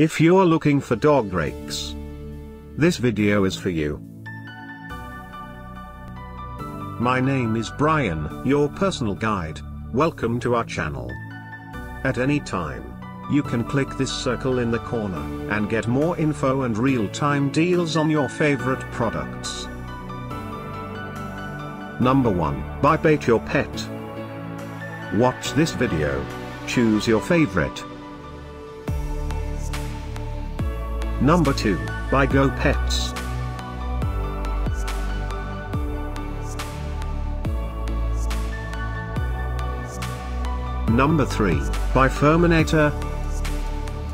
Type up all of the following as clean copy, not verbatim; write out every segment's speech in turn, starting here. If you're looking for dog rakes, this video is for you. My name is Brian, your personal guide. Welcome to our channel. At any time, you can click this circle in the corner and get more info and real-time deals on your favorite products. Number 1. By Pat Your Pet. Watch this video. Choose your favorite. Number 2. By GoPets. Number 3, by Furminator.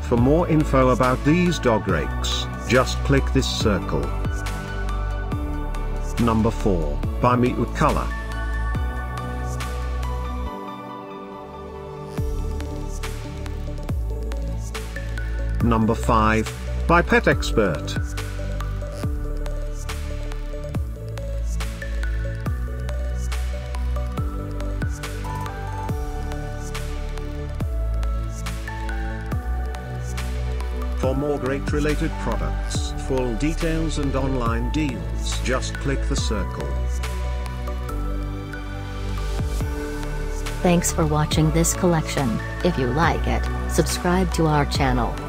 For more info about these dog rakes, just click this circle. Number 4, by MIU COLOR. Number 5, by Pet Expert. For more great related products, full details and online deals, just click the circle. Thanks for watching this collection. If you like it, subscribe to our channel.